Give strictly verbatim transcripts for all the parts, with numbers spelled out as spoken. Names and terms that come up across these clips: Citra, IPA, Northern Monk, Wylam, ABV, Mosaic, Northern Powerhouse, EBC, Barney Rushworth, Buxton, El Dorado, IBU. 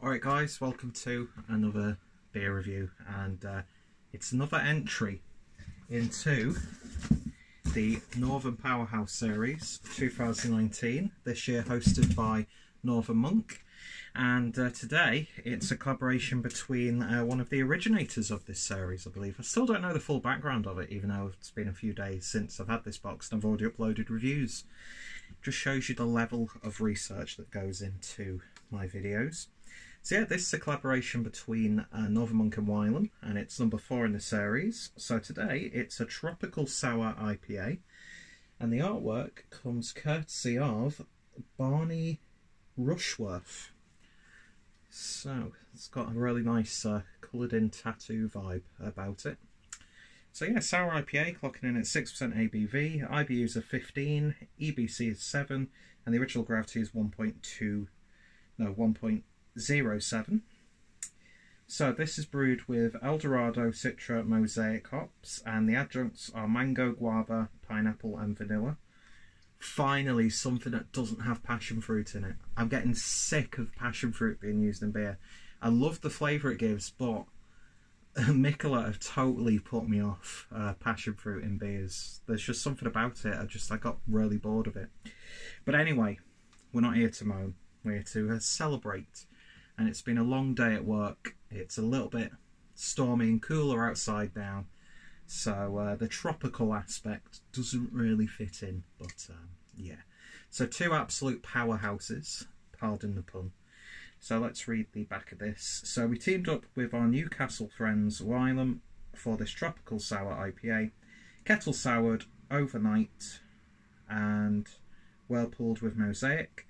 Alright guys, welcome to another beer review, and uh, it's another entry into the Northern Powerhouse series twenty nineteen, this year hosted by Northern Monk. And uh, today it's a collaboration between uh, one of the originators of this series, I believe. I still don't know the full background of it, even though it's been a few days since I've had this box and I've already uploaded reviews. Just shows you the level of research that goes into my videos. So yeah, this is a collaboration between uh, Northern Monk and Wylam, and it's number four in the series. So today it's a tropical sour I P A, and the artwork comes courtesy of Barney Rushworth. So it's got a really nice uh, coloured in tattoo vibe about it. So yeah, sour I P A, clocking in at six percent A B V, I B Us are fifteen, E B C is seven, and the original gravity is one point two, no, one point oh seven. So this is brewed with El Dorado, Citra, Mosaic hops, and the adjuncts are mango, guava, pineapple and vanilla. Finally something that doesn't have passion fruit in it. I'm getting sick of passion fruit being used in beer. I love the flavour it gives, but Mikola have totally put me off uh, passion fruit in beers. There's just something about it, I just I got really bored of it. But anyway, we're not here to moan. We're here to uh, celebrate, and it's been a long day at work. It's a little bit stormy and cooler outside now, so uh, the tropical aspect doesn't really fit in, but um, yeah. So two absolute powerhouses, pardon the pun. So let's read the back of this. So we teamed up with our Newcastle friends Wylam for this tropical sour I P A, kettle soured overnight and whirlpooled with Mosaic.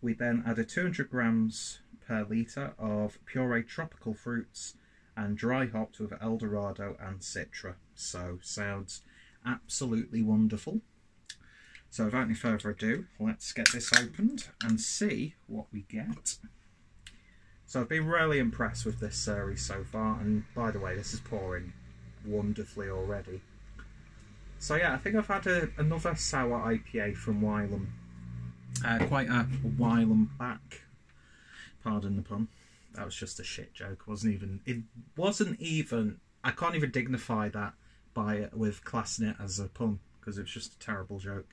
We then added two hundred grams per litre of pureed tropical fruits and dry hopped with El Dorado and Citra. So sounds absolutely wonderful. So without any further ado, let's get this opened and see what we get. So I've been really impressed with this series so far, and by the way, this is pouring wonderfully already. So yeah, I think I've had a, another sour I P A from Wylam, uh, quite a Wylam back, pardon the pun. That was just a shit joke, wasn't even, it wasn't even, I can't even dignify that by with classing it as a pun, because it was just a terrible joke.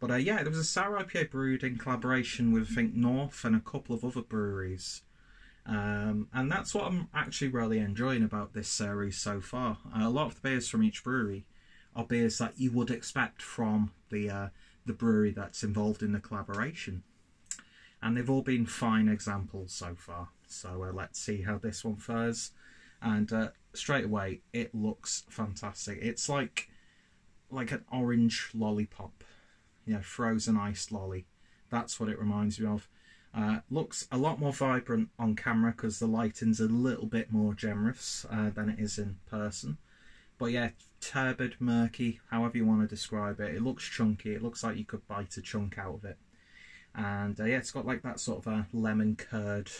But uh, yeah, there was a sour I P A brewed in collaboration with I think North and a couple of other breweries. Um, and that's what I'm actually really enjoying about this series so far. Uh, a lot of the beers from each brewery are beers that you would expect from the uh, the brewery that's involved in the collaboration, and they've all been fine examples so far. So uh, let's see how this one fares, and uh, straight away it looks fantastic. It's like like an orange lollipop, you know, frozen iced lolly. That's what it reminds me of. Uh, looks a lot more vibrant on camera because the lighting's a little bit more generous uh, than it is in person. But yeah, turbid, murky, however you want to describe it. It looks chunky. It looks like you could bite a chunk out of it. And uh, yeah, it's got like that sort of a lemon curd,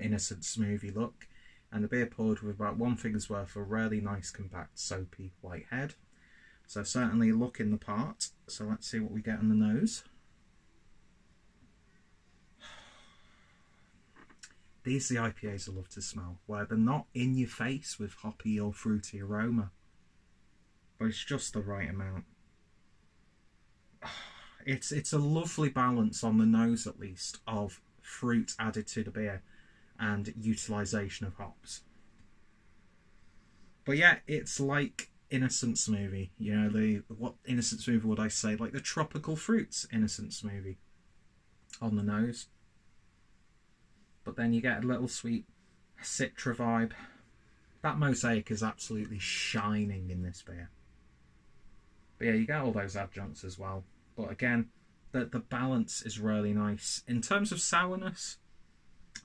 innocent smoothie look. And the beer poured with about one finger's worth of really nice, compact, soapy white head. So certainly looking the part. So let's see what we get on the nose. These are the I P As I love to smell, where they're not in your face with hoppy or fruity aroma, but it's just the right amount. It's it's a lovely balance on the nose, at least, of fruit added to the beer and utilisation of hops. But yeah, it's like innocent smoothie. You know, the what innocent smoothie would I say? Like the tropical fruits innocent smoothie on the nose. But then you get a little sweet Citra vibe. That Mosaic is absolutely shining in this beer. But yeah, you get all those adjuncts as well. But again, the, the balance is really nice. In terms of sourness,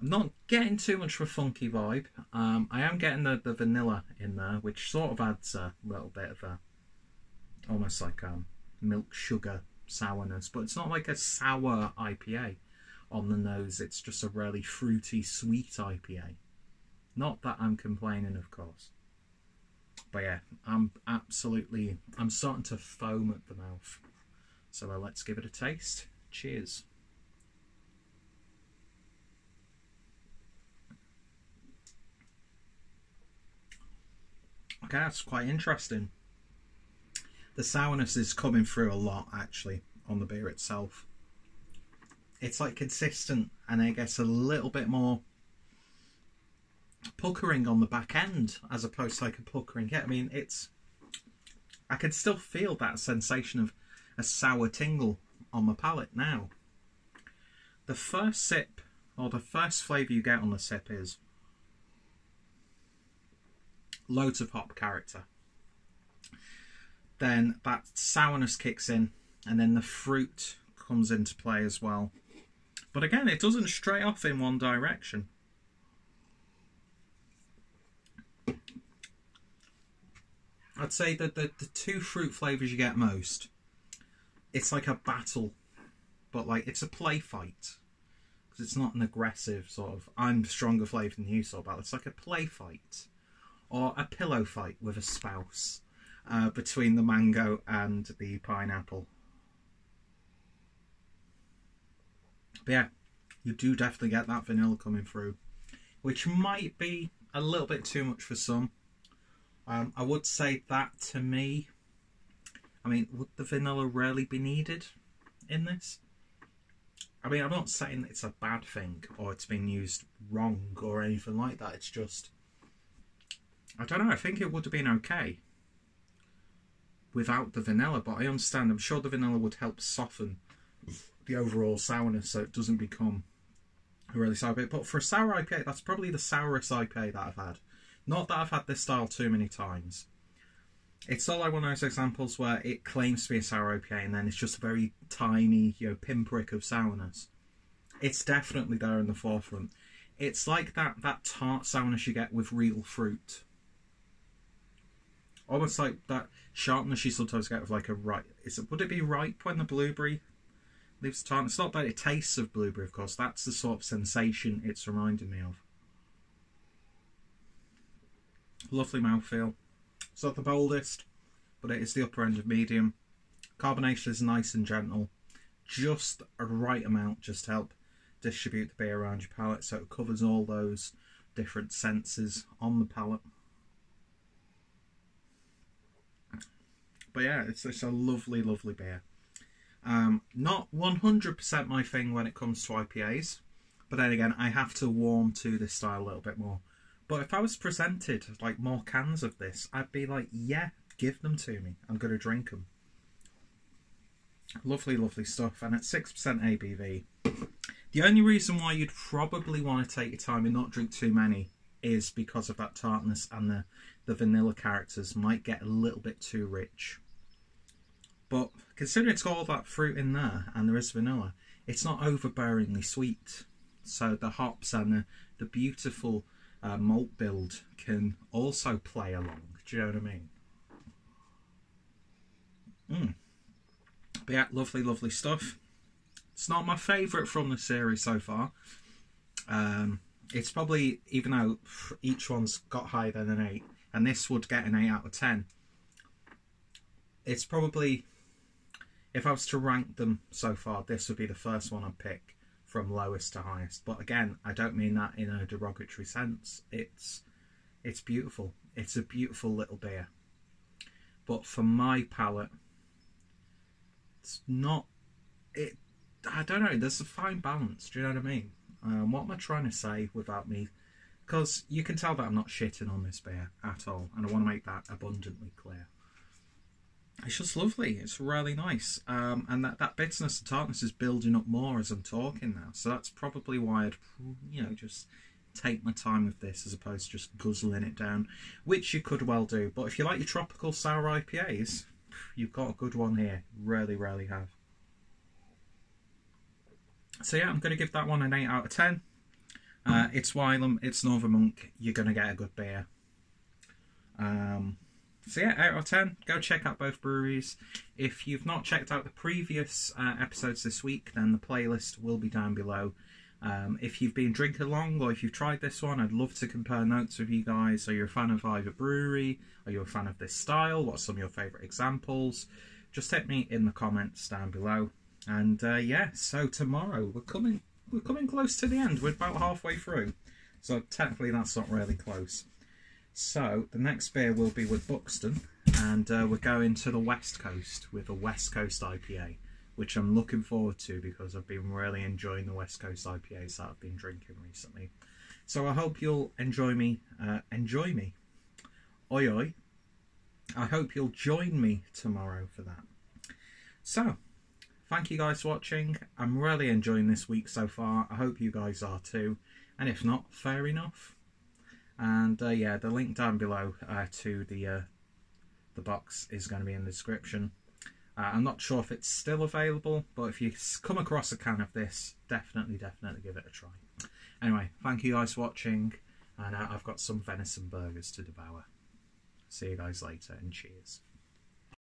I'm not getting too much of a funky vibe. Um, I am getting the, the vanilla in there, which sort of adds a little bit of a, almost like um, milk sugar sourness. But it's not like a sour I P A. On the nose, it's just a really fruity, sweet I P A. Not that I'm complaining, of course. But yeah, I'm absolutely, I'm starting to foam at the mouth. So uh, let's give it a taste. Cheers. gas, quite interesting. The sourness is coming through a lot actually on the beer itself. It's like consistent, and I guess a little bit more puckering on the back end as opposed to like a puckering. Yeah, I mean, it's, I can still feel that sensation of a sour tingle on my palate now. The first sip, or the first flavour you get on the sip, is loads of hop character. Then that sourness kicks in, and then the fruit comes into play as well. But again, it doesn't stray off in one direction. I'd say that the, the two fruit flavours you get most, it's like a battle, but like it's a play fight, because it's not an aggressive sort of I'm stronger flavour than you sort of battle. It's like a play fight or a pillow fight with a spouse uh, between the mango and the pineapple. But yeah, you do definitely get that vanilla coming through, which might be a little bit too much for some. Um, I would say that to me, I mean, would the vanilla really be needed in this? I mean, I'm not saying it's a bad thing or it's been used wrong or anything like that. It's just, I don't know, I think it would have been okay without the vanilla, but I understand, I'm sure the vanilla would help soften the overall sourness so it doesn't become a really sour bit. But for a sour I P A, that's probably the sourest I P A that I've had. Not that I've had this style too many times. It's not like one of those examples where it claims to be a sour I P A and then it's just a very tiny, you know, pinprick of sourness. It's definitely there in the forefront. It's like that, that tart sourness you get with real fruit. Almost like that sharpness you sometimes get with like a ripe... Is it, would it be ripe when the blueberry leaves the tart? It's not that it tastes of blueberry, of course. That's the sort of sensation it's reminding me of. Lovely mouthfeel. It's not the boldest, but it is the upper end of medium. Carbonation is nice and gentle, just a right amount, just to help distribute the beer around your palate, so it covers all those different senses on the palate. But yeah, it's, it's a lovely, lovely beer. Um, not one hundred percent my thing when it comes to I P As, but then again, I have to warm to this style a little bit more. But if I was presented like more cans of this, I'd be like, yeah, give them to me. I'm going to drink them. Lovely, lovely stuff. And at six percent A B V, the only reason why you'd probably want to take your time and not drink too many is because of that tartness, and the, the vanilla characters might get a little bit too rich. But considering it's got all that fruit in there and there is vanilla, it's not overbearingly sweet. So the hops and the, the beautiful... Uh, malt build can also play along, do you know what I mean? Mm. But yeah, lovely, lovely stuff. It's not my favourite from the series so far. Um, it's probably, even though each one's got higher than an eight, and this would get an eight out of ten, it's probably, if I was to rank them so far, this would be the first one I'd pick. From lowest to highest. But again, I don't mean that in a derogatory sense. It's it's beautiful. It's a beautiful little beer. But for my palate, it's not it I don't know, there's a fine balance, do you know what I mean? Um, what am I trying to say without me, because you can tell that I'm not shitting on this beer at all, and I want to make that abundantly clear. It's just lovely. It's really nice. Um, and that, that bitterness and tartness is building up more as I'm talking now. So that's probably why I'd, you know, just take my time with this as opposed to just guzzling it down, which you could well do. But if you like your tropical sour I P As, you've got a good one here. Really, really have. So yeah, I'm going to give that one an eight out of ten. Uh, it's Wylam. It's Northern Monk. You're going to get a good beer. Um... So yeah, eight out of ten. Go check out both breweries. If you've not checked out the previous uh, episodes this week, then the playlist will be down below. Um, if you've been drinking along, or if you've tried this one, I'd love to compare notes with you guys. Are you a fan of either brewery? Are you a fan of this style? What are some of your favourite examples? Just hit me in the comments down below. And uh, yeah, so tomorrow, we're coming, we're coming close to the end. We're about halfway through. So technically that's not really close. So the next beer will be with Buxton, and uh, we're going to the West Coast with a West Coast I P A, which I'm looking forward to because I've been really enjoying the West Coast I P As that I've been drinking recently. So I hope you'll enjoy me, uh, enjoy me, oi oi. I hope you'll join me tomorrow for that. So, thank you guys for watching. I'm really enjoying this week so far. I hope you guys are too. And if not, fair enough. And uh, yeah, the link down below uh, to the uh, the box is going to be in the description. Uh, I'm not sure if it's still available, but if you come across a can of this, definitely, definitely give it a try. Anyway, thank you guys for watching, and uh, I've got some venison burgers to devour. See you guys later, and cheers.